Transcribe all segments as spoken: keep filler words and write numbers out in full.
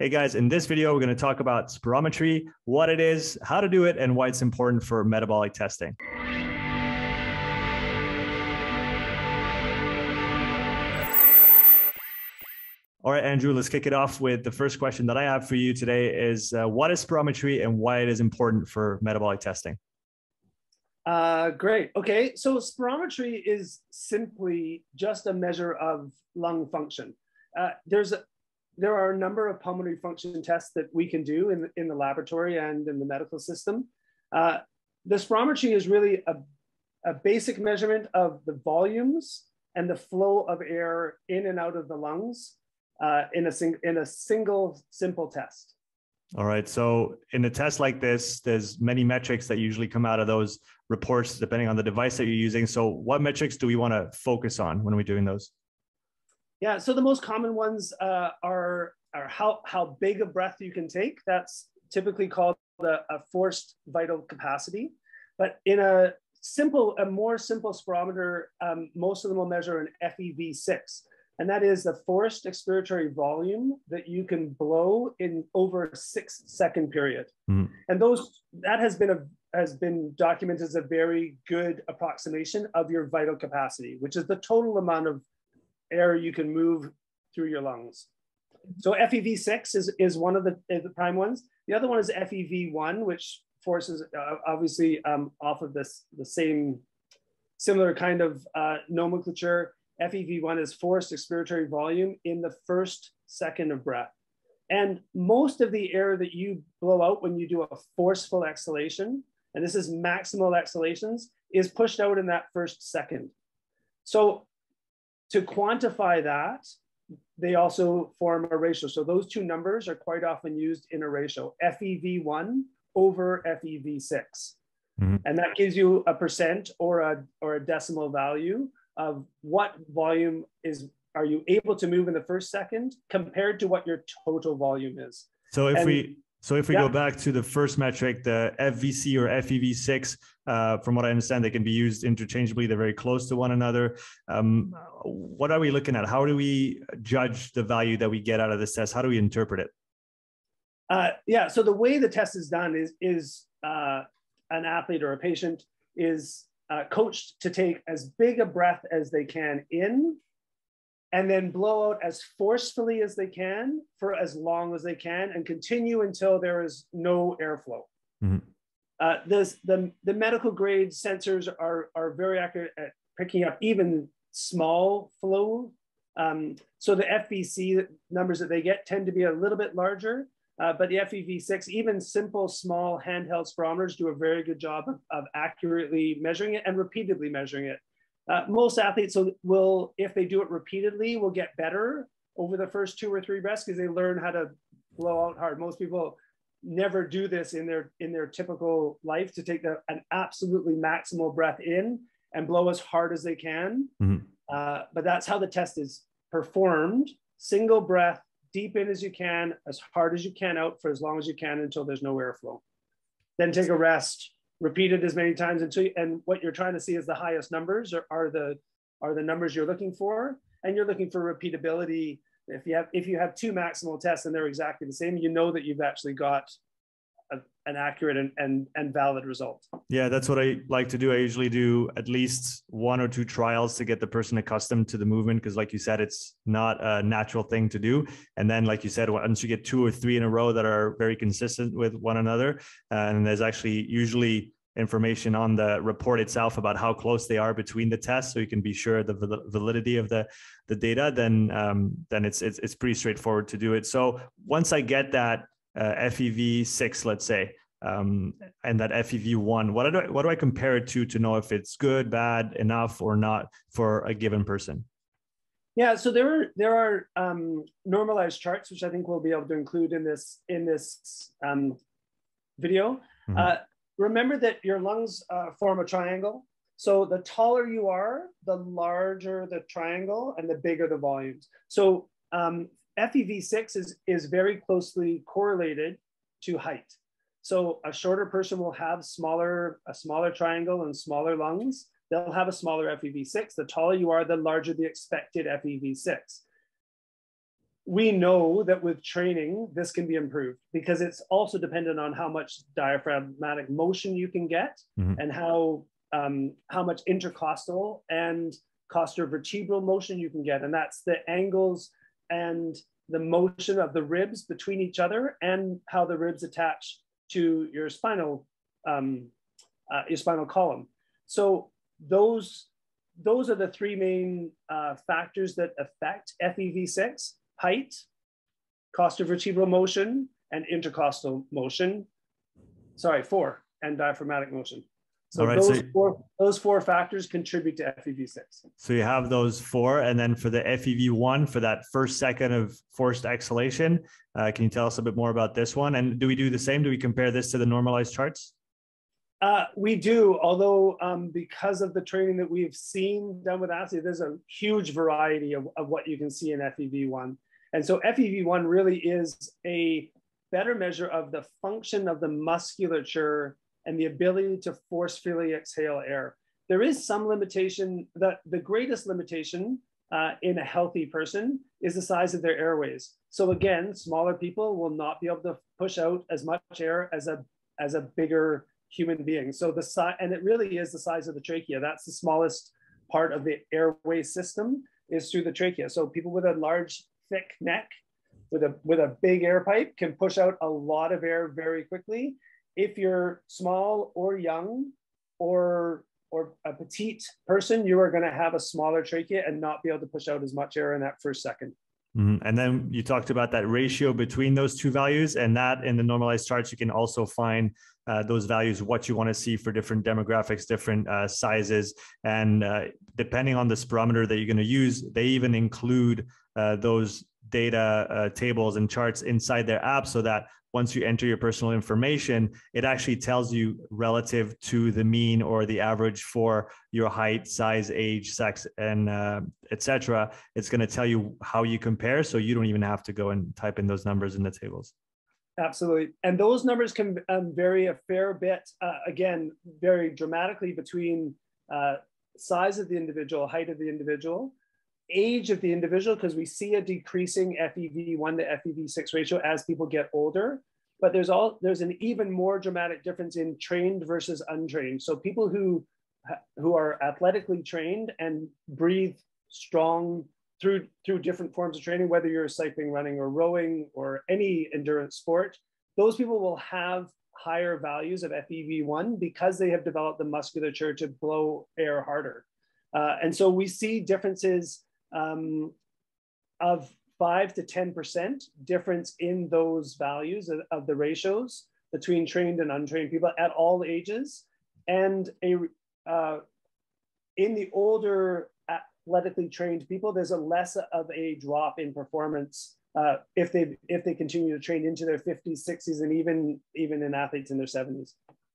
Hey guys, in this video, we're going to talk about spirometry, what it is, how to do it, and why it's important for metabolic testing. All right, Andrew, let's kick it off with the first question that I have for you today is, uh, what is spirometry and why it is important for metabolic testing? Uh, great. Okay, so spirometry is simply just a measure of lung function. Uh, there's a There are a number of pulmonary function tests that we can do in, in the laboratory and in the medical system. Uh, the spirometry is really a, a basic measurement of the volumes and the flow of air in and out of the lungs uh, in, a sing in a single simple test. All right, so in a test like this, there's many metrics that usually come out of those reports depending on the device that you're using. So what metrics do we want to focus on when we're doing those? Yeah, so the most common ones uh, are, are how, how big a breath you can take. That's typically called a, a forced vital capacity. But in a simple, a more simple spirometer, um, most of them will measure an F E V six. And that is the forced expiratory volume that you can blow in over a six second period. Mm. And those that has been, a, has been documented as a very good approximation of your vital capacity, which is the total amount of air you can move through your lungs. So F E V six is, is one of the, the prime ones. The other one is F E V one, which forces uh, obviously um, off of this the same similar kind of uh, nomenclature. F E V one is forced expiratory volume in the first second of breath. And most of the air that you blow out when you do a forceful exhalation, and this is maximal exhalations, is pushed out in that first second. So to quantify that, they also form a ratio. So those two numbers are quite often used in a ratio, F E V one over F E V six. Mm-hmm. And that gives you a percent or a, or a decimal value of what volume is are you able to move in the first second compared to what your total volume is. So if and, we so if we yeah. go back to the first metric, the F V C or F E V six, Uh, from what I understand, they can be used interchangeably. They're very close to one another. Um, what are we looking at? How do we judge the value that we get out of this test? How do we interpret it? Uh, yeah, so the way the test is done is, is uh, an athlete or a patient is uh, coached to take as big a breath as they can in and then blow out as forcefully as they can for as long as they can and continue until there is no airflow. Mm-hmm. Uh, this, the, the medical grade sensors are, are very accurate at picking up even small flow. Um, so the F V C numbers that they get tend to be a little bit larger, uh, but the F E V six, even simple, small handheld spirometers do a very good job of, of accurately measuring it and repeatedly measuring it. Uh, most athletes will, if they do it repeatedly, will get better over the first two or three breaths because they learn how to blow out hard. Most people never do this in their in their typical life to take the, an absolutely maximal breath in and blow as hard as they can. Mm-hmm. uh, but that's how the test is performed. Single breath, deep in as you can, as hard as you can out for as long as you can until there's no airflow. Then take a rest, repeat it as many times until you, and what you're trying to see is the highest numbers are, are the are the numbers you're looking for, and you're looking for repeatability. If you have if you have two maximal tests and they're exactly the same, you know that you've actually got a, an accurate and, and and valid result. Yeah, that's what I like to do. I usually do at least one or two trials to get the person accustomed to the movement because, like you said, it's not a natural thing to do. And then, like you said, once you get two or three in a row that are very consistent with one another, and there's actually usually information on the report itself about how close they are between the tests, so you can be sure the validity of the the data, then um, then it's, it's it's pretty straightforward to do it. So once I get that uh, F E V six, let's say, um, and that F E V one, what do I, what do I compare it to to know if it's good, bad, enough, or not for a given person? Yeah, so there are there are um, normalized charts, which I think we'll be able to include in this in this um, video. Mm-hmm. uh, Remember that your lungs uh, form a triangle. So the taller you are, the larger the triangle and the bigger the volumes. So um, F E V six is, is very closely correlated to height. So a shorter person will have smaller, a smaller triangle and smaller lungs. They'll have a smaller F E V six. The taller you are, the larger the expected F E V six. we know that with training, this can be improved because it's also dependent on how much diaphragmatic motion you can get mm-hmm. and how um, how much intercostal and costovertebral motion you can get. And that's the angles and the motion of the ribs between each other and how the ribs attach to your spinal, um, uh, your spinal column. So those, those are the three main uh, factors that affect F E V six. Height, costovertebral motion, and intercostal motion. Sorry, four, and diaphragmatic motion. So, right, those, so four, those four factors contribute to F E V six. So you have those four, and then for the F E V one, for that first second of forced exhalation, uh, can you tell us a bit more about this one? And do we do the same? Do we compare this to the normalized charts? Uh, we do, although um, because of the training that we've seen done with A S I, there's a huge variety of, of what you can see in F E V one. And so F E V one really is a better measure of the function of the musculature and the ability to forcefully exhale air. There is some limitation, that the greatest limitation uh, in a healthy person is the size of their airways. So again, smaller people will not be able to push out as much air as a, as a bigger human beings. So the size, and it really is the size of the trachea. That's the smallest part of the airway system is through the trachea. So people with a large, thick neck with a, with a big air pipe can push out a lot of air very quickly. If you're small or young or, or a petite person, you are going to have a smaller trachea and not be able to push out as much air in that first second. Mm-hmm. And then you talked about that ratio between those two values, and that in the normalized charts, you can also find uh, those values, what you want to see for different demographics, different uh, sizes. And uh, depending on the spirometer that you're going to use, they even include uh, those data uh, tables and charts inside their app so that once you enter your personal information, it actually tells you relative to the mean or the average for your height, size, age, sex, and uh, et cetera. It's going to tell you how you compare, so you don't even have to go and type in those numbers in the tables. Absolutely. And those numbers can um, vary a fair bit, uh, again, very dramatically between uh, size of the individual, height of the individual, age of the individual, because we see a decreasing F E V one to F E V six ratio as people get older, but there's all there's an even more dramatic difference in trained versus untrained. So people who who are athletically trained and breathe strong through through different forms of training, whether you're cycling, running, or rowing, or any endurance sport, those people will have higher values of F E V one because they have developed the musculature to blow air harder. Uh, and so we see differences Um, of five to ten percent difference in those values of, of the ratios between trained and untrained people at all ages. And a, uh, in the older athletically trained people, there's a less of a drop in performance uh, if they if they continue to train into their fifties, sixties, and even, even in athletes in their seventies.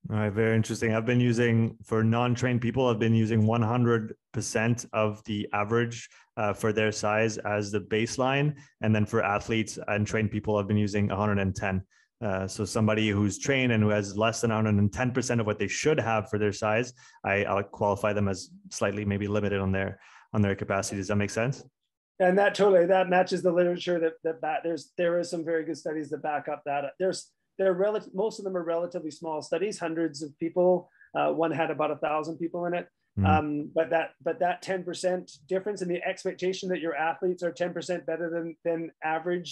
All right, very interesting. I've been using, for non-trained people, I've been using one hundred percent of the average uh, for their size as the baseline. And then for athletes and trained people, I've been using one hundred ten. Uh, so somebody who's trained and who has less than one hundred ten percent of what they should have for their size, I, I'll qualify them as slightly maybe limited on their on their capacity. Does that make sense? And that totally, that matches the literature that, that, that there's, there is some very good studies that back up that. There's They're relative, most of them are relatively small studies, hundreds of people. Uh, one had about a thousand people in it. Mm-hmm. um, but that but that ten percent difference in the expectation that your athletes are ten percent better than than average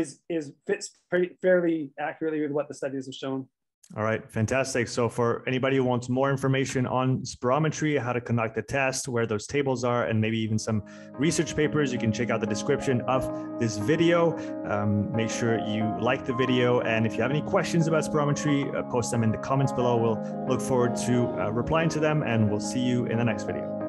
is is fits pretty, fairly accurately with what the studies have shown. All right, fantastic. So for anybody who wants more information on spirometry, how to conduct the test, where those tables are, and maybe even some research papers, you can check out the description of this video. Um, make sure you like the video. And if you have any questions about spirometry, uh, post them in the comments below. We'll look forward to uh, replying to them, and we'll see you in the next video.